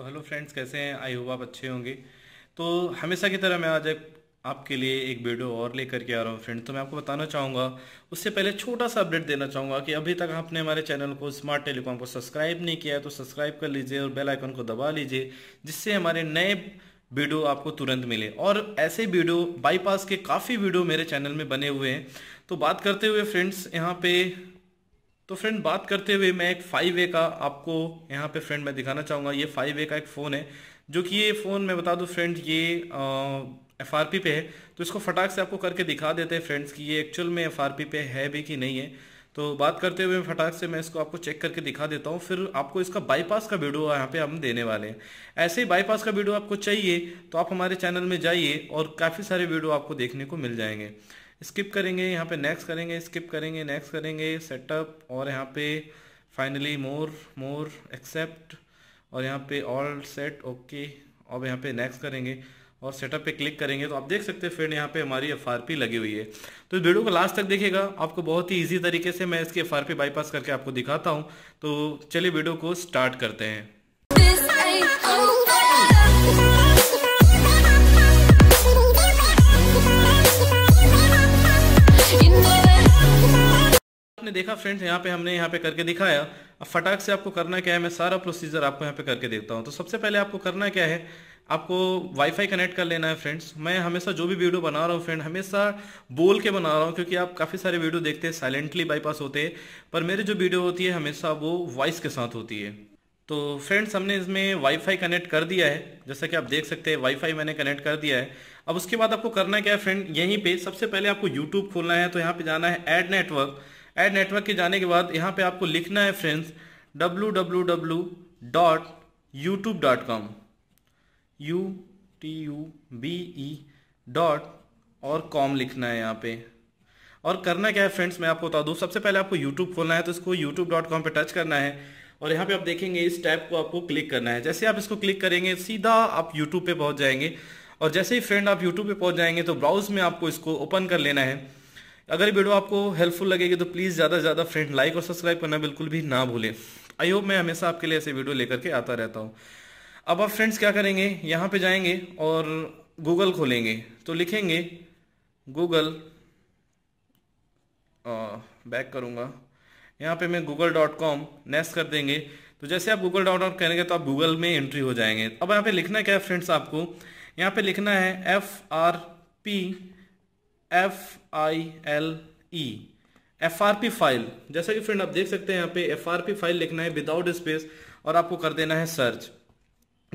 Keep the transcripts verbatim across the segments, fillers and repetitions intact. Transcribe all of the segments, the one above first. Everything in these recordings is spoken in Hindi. तो हेलो फ्रेंड्स, कैसे हैं? आई होप आप अच्छे होंगे। तो हमेशा की तरह मैं आज आपके लिए एक वीडियो और लेकर के आ रहा हूँ फ्रेंड। तो मैं आपको बताना चाहूँगा, उससे पहले छोटा सा अपडेट देना चाहूँगा कि अभी तक आपने हमारे चैनल को स्मार्ट टेलीकॉम को सब्सक्राइब नहीं किया है तो सब्सक्राइब कर लीजिए और बेल आइकन को दबा लीजिए, जिससे हमारे नए वीडियो आपको तुरंत मिले। और ऐसे वीडियो बाईपास के काफ़ी वीडियो मेरे चैनल में बने हुए हैं। तो बात करते हुए फ्रेंड्स यहाँ पे तो फ्रेंड बात करते हुए मैं एक फाइव ए का आपको यहाँ पे फ्रेंड मैं दिखाना चाहूँगा। ये फाइव ए का एक फ़ोन है, जो कि ये फ़ोन मैं बता दूँ फ्रेंड ये एफ आर पी पे है। तो इसको फटाक से आपको करके दिखा देते हैं फ्रेंड्स कि ये एक्चुअल में एफ आर पी पे है भी कि नहीं है। तो बात करते हुए फटाक से मैं इसको आपको चेक करके दिखा देता हूँ, फिर आपको इसका बाईपास का वीडियो यहाँ पे हम देने वाले हैं। ऐसे ही बाईपास का वीडियो आपको चाहिए तो आप हमारे चैनल में जाइए और काफ़ी सारे वीडियो आपको देखने को मिल जाएंगे। स्किप करेंगे, यहाँ पे नेक्स्ट करेंगे, स्किप करेंगे, नेक्स्ट करेंगे, सेटअप, और यहाँ पे फाइनली मोर मोर एक्सेप्ट, और यहाँ पे ऑल सेट ओके, और यहाँ पे नेक्स्ट करेंगे और सेटअप पे क्लिक करेंगे। तो आप देख सकते हैं फ्रेंड यहाँ पे हमारी एफ आर पी लगी हुई है। तो इस वीडियो को लास्ट तक देखिएगा, आपको बहुत ही ईजी तरीके से मैं इसकी एफ आर पी बाईपास करके आपको दिखाता हूँ। तो चलिए वीडियो को स्टार्ट करते हैं। आपने देखा फ्रेंड्स यहाँ पे हमने यहाँ पे करके दिखाया। अब फटाक से आपको करना क्या है, मैं सारा प्रोसीजर आपको यहाँ पे करके देखता हूँ। तो सबसे पहले आपको करना क्या है, आपको वाईफाई कनेक्ट कर लेना है फ्रेंड्स। मैं हमेशा जो भी वीडियो बना रहा हूँ फ्रेंड हमेशा बोल के बना रहा हूँ, क्योंकि आप काफ़ी सारे वीडियो देखते हैं साइलेंटली बाईपास होते हैं, पर मेरी जो वीडियो होती है हमेशा वो वॉइस के साथ होती है। तो फ्रेंड्स हमने इसमें वाईफाई कनेक्ट कर दिया है, जैसा कि आप देख सकते हैं वाईफाई मैंने कनेक्ट कर दिया है। अब उसके बाद आपको करना क्या है फ्रेंड, यहीं पे सबसे पहले आपको यूट्यूब खोलना है। तो यहाँ पे जाना है ऐड नेटवर्क। ऐड नेटवर्क के जाने के बाद यहाँ पे आपको लिखना है friends W W W dot YouTube dot com, U T U B E dot और कॉम लिखना है यहाँ पे। और करना क्या है फ्रेंड्स मैं आपको बता दूँ, सबसे पहले आपको यूट्यूब खोलना है। तो इसको यूट्यूब डॉट कॉम पर टच करना है और यहाँ पे आप देखेंगे इस टैब को आपको क्लिक करना है। जैसे आप इसको क्लिक करेंगे सीधा आप YouTube पे पहुँच जाएंगे। और जैसे ही फ्रेंड आप YouTube पे पहुँच जाएंगे तो ब्राउज़ में आपको इसको ओपन कर लेना है। अगर वीडियो आपको हेल्पफुल लगेगी तो प्लीज़ ज़्यादा से ज़्यादा फ्रेंड लाइक और सब्सक्राइब करना बिल्कुल भी ना भूलें। आई होप मैं हमेशा आपके लिए ऐसे वीडियो लेकर के आता रहता हूँ। अब आप फ्रेंड्स क्या करेंगे, यहाँ पर जाएंगे और गूगल खोलेंगे। तो लिखेंगे गूगल, बैक करूँगा, यहाँ पे मैं गूगल डॉट कॉम नेक्स्ट कर देंगे। तो जैसे आप गूगल डॉट कॉम करेंगे तो आप गूगल में एंट्री हो जाएंगे। अब यहाँ पे लिखना क्या है फ्रेंड्स, आपको यहाँ पे लिखना है F R P F I L E, F R P file. जैसा कि फ्रेंड आप देख सकते हैं यहाँ पे एफ आर पी फाइल लिखना है विदाउट स्पेस और आपको कर देना है सर्च।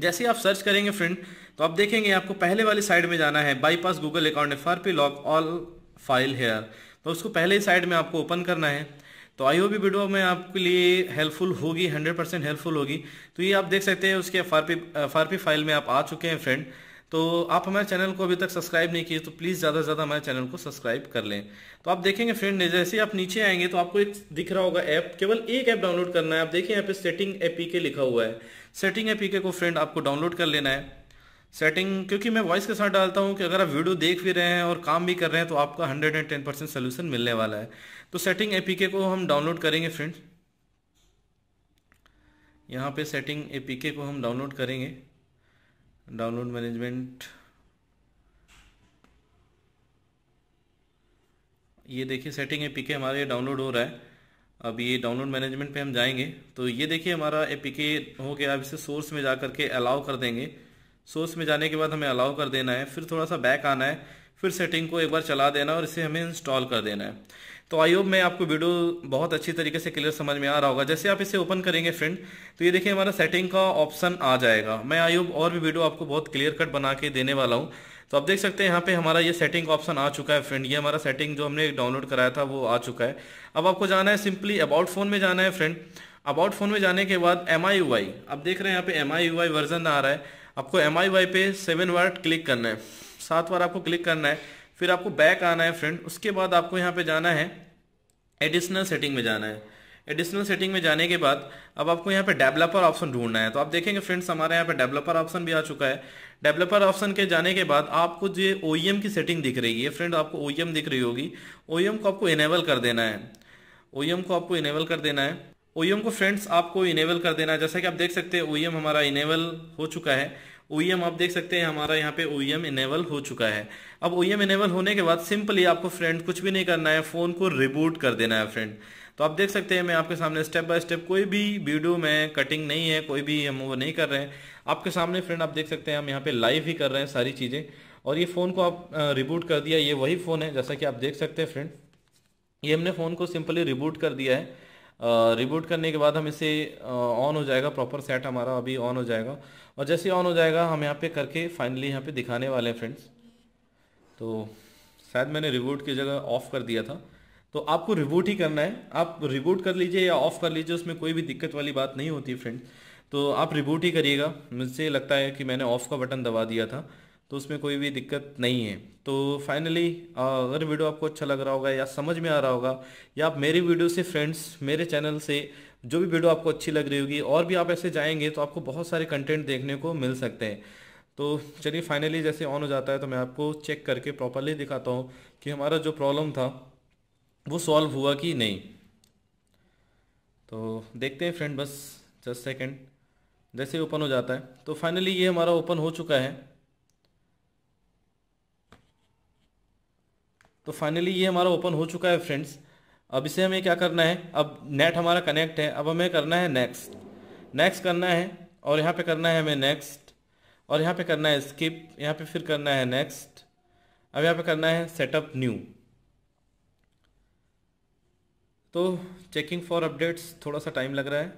जैसे ही आप सर्च करेंगे फ्रेंड तो आप देखेंगे आपको पहले वाली साइड में जाना है, bypass Google account F R P log all file here. तो उसको पहले ही साइड में आपको ओपन करना है। तो आई होप ये वीडियो में आपके लिए हेल्पफुल होगी, हंड्रेड परसेंट हेल्पफुल होगी। तो ये आप देख सकते हैं उसके एफ आर पी फाइल में आप आ चुके हैं फ्रेंड। तो आप हमारे चैनल को अभी तक सब्सक्राइब नहीं किए तो प्लीज़ ज़्यादा से ज़्यादा हमारे चैनल को सब्सक्राइब कर लें। तो आप देखेंगे फ्रेंड जैसे आप नीचे आएंगे तो आपको एक दिख रहा होगा ऐप, केवल एक ऐप डाउनलोड करना है। आप देखिए यहाँ पे सेटिंग एपीके लिखा हुआ है, सेटिंग एपीके को फ्रेंड आपको डाउनलोड कर लेना है। सेटिंग क्योंकि मैं वॉइस के साथ डालता हूँ कि अगर आप वीडियो देख भी रहे हैं और काम भी कर रहे हैं तो आपका hundred and ten percent solution मिलने वाला है। तो सेटिंग एपीके को हम डाउनलोड करेंगे फ्रेंड्स, यहाँ पे सेटिंग एपीके को हम डाउनलोड करेंगे, डाउनलोड मैनेजमेंट। ये देखिए सेटिंग एपीके हमारे डाउनलोड हो रहा है। अब ये डाउनलोड मैनेजमेंट पे हम जाएंगे तो ये देखिए हमारा एपीके हो गया। अब इसे सोर्स में जा करके अलाउ कर देंगे। सोर्स में जाने के बाद हमें अलाउ कर देना है, फिर थोड़ा सा बैक आना है, फिर सेटिंग को एक बार चला देना है और इसे हमें इंस्टॉल कर देना है। तो आई होप मैं आपको वीडियो बहुत अच्छी तरीके से क्लियर समझ में आ रहा होगा। जैसे आप इसे ओपन करेंगे फ्रेंड तो ये देखिए हमारा सेटिंग का ऑप्शन आ जाएगा। मैं आई होप और भी वीडियो आपको बहुत क्लियर कट बना के देने वाला हूँ। तो आप देख सकते हैं यहाँ पे हमारा ये सेटिंग ऑप्शन आ चुका है फ्रेंड। ये हमारा सेटिंग जो हमने डाउनलोड कराया था वो आ चुका है। अब आपको जाना है सिंपली अबाउट फोन में जाना है फ्रेंड। अबाउट फोन में जाने के बाद एम आई यू आई, आप देख रहे हैं यहाँ पे M I U I version आ रहा है। आपको एम आई वाई पे सेवन बार क्लिक करना है, सात बार आपको क्लिक करना है, फिर आपको बैक आना है फ्रेंड। उसके बाद आपको यहाँ पे जाना है एडिशनल सेटिंग में जाना है। एडिशनल सेटिंग में जाने के बाद अब आपको यहाँ पे डेवलपर ऑप्शन ढूंढना है। तो आप देखेंगे फ्रेंड्स हमारे यहाँ पे डेवलपर ऑप्शन भी आ चुका है। डेवलपर ऑप्शन के जाने के बाद आपको जो ओ ई एम की सेटिंग दिख रही है फ्रेंड, आपको ओ ई एम दिख रही होगी, ओ ई एम को आपको इनेबल कर देना है। ओ ई एम को आपको इनेबल कर देना है। O E M को फ्रेंड्स आपको इनेबल कर देना है। जैसा कि आप देख सकते हैं O E M हमारा इनेबल हो चुका है। O E M आप देख सकते हैं हमारा यहाँ पे O E M इनेबल हो चुका है। अब O E M इनेबल होने के बाद सिंपली आपको फ्रेंड कुछ भी नहीं करना है, फ़ोन को रिबूट कर देना है फ्रेंड। तो आप देख सकते हैं मैं आपके सामने स्टेप बाय स्टेप, कोई भी वीडियो में कटिंग नहीं है, कोई भी हम वो नहीं कर रहे हैं आपके सामने फ्रेंड। आप देख सकते हैं हम यहाँ पे लाइव ही कर रहे हैं सारी चीज़ें। और ये फ़ोन को आप रिबूट कर दिया, ये वही फ़ोन है जैसा कि आप देख सकते हैं फ्रेंड। ये हमने फ़ोन को सिंपली रिबूट कर दिया है। रिबूट करने के बाद हम इसे ऑन हो जाएगा, प्रॉपर सेट हमारा अभी ऑन हो जाएगा। और जैसे ऑन हो जाएगा हम यहाँ पे करके फाइनली यहाँ पे दिखाने वाले हैं फ्रेंड्स। तो शायद मैंने रिबूट की जगह ऑफ़ कर दिया था, तो आपको रिबूट ही करना है। आप रिबूट कर लीजिए या ऑफ़ कर लीजिए, उसमें कोई भी दिक्कत वाली बात नहीं होती फ्रेंड। तो आप रिबूट ही करिएगा। मुझसे लगता है कि मैंने ऑफ़ का बटन दबा दिया था, तो उसमें कोई भी दिक्कत नहीं है। तो फाइनली अगर वीडियो आपको अच्छा लग रहा होगा या समझ में आ रहा होगा, या आप मेरी वीडियो से फ्रेंड्स, मेरे चैनल से जो भी वीडियो आपको अच्छी लग रही होगी, और भी आप ऐसे जाएंगे तो आपको बहुत सारे कंटेंट देखने को मिल सकते हैं। तो चलिए फाइनली जैसे ऑन हो जाता है तो मैं आपको चेक करके प्रॉपरली दिखाता हूँ कि हमारा जो प्रॉब्लम था वो सॉल्व हुआ कि नहीं। तो देखते हैं फ्रेंड, बस जस्ट सेकेंड। जैसे ओपन हो जाता है तो फाइनली ये हमारा ओपन हो चुका है। तो फाइनली ये हमारा ओपन हो चुका है फ्रेंड्स। अब इसे हमें क्या करना है, अब नेट हमारा कनेक्ट है, अब हमें करना है नेक्स्ट। नेक्स्ट करना है और यहाँ पे करना है हमें नेक्स्ट, और यहाँ पे करना है स्किप, यहाँ पे फिर करना है नेक्स्ट। अब यहाँ पे करना है सेटअप न्यू। तो चेकिंग फॉर अपडेट्स थोड़ा सा टाइम लग रहा है।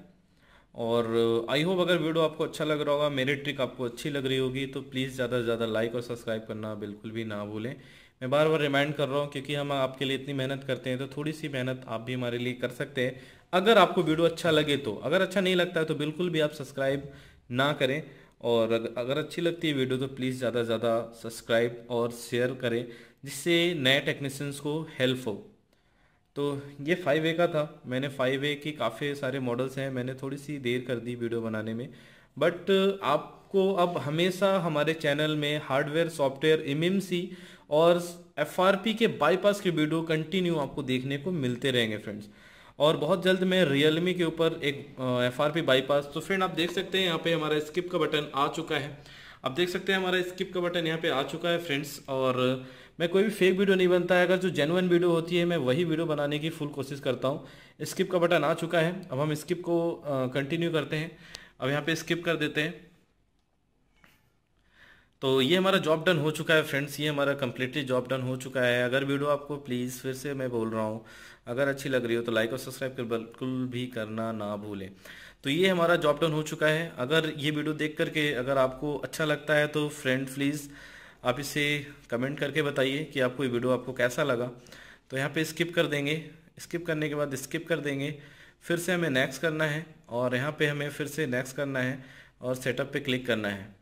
और आई होप अगर वीडियो आपको अच्छा लग रहा होगा, मेरी ट्रिक आपको अच्छी लग रही होगी, तो प्लीज़ ज़्यादा से ज़्यादा लाइक और सब्सक्राइब करना बिल्कुल भी ना भूलें। मैं बार बार रिमाइंड कर रहा हूँ क्योंकि हम आपके लिए इतनी मेहनत करते हैं, तो थोड़ी सी मेहनत आप भी हमारे लिए कर सकते हैं अगर आपको वीडियो अच्छा लगे तो। अगर अच्छा नहीं लगता है तो बिल्कुल भी आप सब्सक्राइब ना करें, और अगर अच्छी लगती है वीडियो तो प्लीज़ ज़्यादा से ज़्यादा सब्सक्राइब और शेयर करें, जिससे नए टेक्नीशियंस को हेल्प हो। तो ये फाइव ए का था। मैंने फाइव ए की काफ़ी सारे मॉडल्स हैं, मैंने थोड़ी सी देर कर दी वीडियो बनाने में, बट आपको अब हमेशा हमारे चैनल में hardware, software, M M C और एफ आर पी के बाईपास के वीडियो कंटिन्यू आपको देखने को मिलते रहेंगे फ्रेंड्स। और बहुत जल्द मैं रियलमी के ऊपर एक एफ आर पी बाईपास। तो फ्रेंड आप देख सकते हैं यहाँ पे हमारा स्किप का बटन आ चुका है। आप देख सकते हैं हमारा स्किप का बटन यहाँ पे आ चुका है फ्रेंड्स। और मैं कोई भी फेक वीडियो नहीं बनता है, अगर जो जेन्युइन वीडियो होती है मैं वही वीडियो बनाने की फुल कोशिश करता हूँ। स्किप का बटन आ चुका है, अब हम स्किप को कंटिन्यू करते हैं। अब यहाँ पे स्किप कर देते हैं। तो ये हमारा जॉब डन हो चुका है फ्रेंड्स, ये हमारा कम्प्लीटली जॉब डन हो चुका है। अगर वीडियो आपको प्लीज़, फिर से मैं बोल रहा हूँ, अगर अच्छी लग रही हो तो लाइक और सब्सक्राइब कर बिल्कुल भी करना ना भूलें। तो ये हमारा जॉब डन हो चुका है। अगर ये वीडियो देख करके अगर आपको अच्छा लगता है तो फ्रेंड प्लीज़ आप इसे कमेंट करके बताइए कि आपको ये वीडियो आपको कैसा लगा। तो यहाँ पर स्किप कर देंगे, स्किप करने के बाद स्किप कर देंगे, फिर से हमें नेक्स्ट करना है और यहाँ पे हमें फिर से नेक्स्ट करना है और सेटअप पे क्लिक करना है।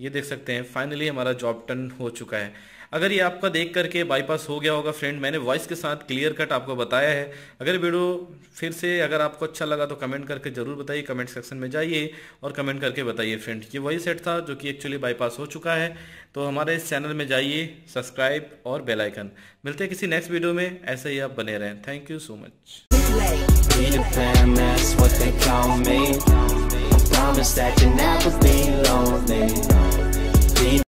ये देख सकते हैं फाइनली हमारा जॉब डन हो चुका है। अगर ये आपका देख करके बाईपास हो गया होगा फ्रेंड, मैंने वॉइस के साथ क्लियर कट आपको बताया है। अगर वीडियो फिर से अगर आपको अच्छा लगा तो कमेंट करके ज़रूर बताइए, कमेंट सेक्शन में जाइए और कमेंट करके बताइए फ्रेंड। ये वही सेट था जो कि एक्चुअली बाईपास हो चुका है। तो हमारे इस चैनल में जाइए, सब्सक्राइब और बेल आइकन। मिलते हैं किसी नेक्स्ट वीडियो में, ऐसे ही आप बने रहें। Thank you so much.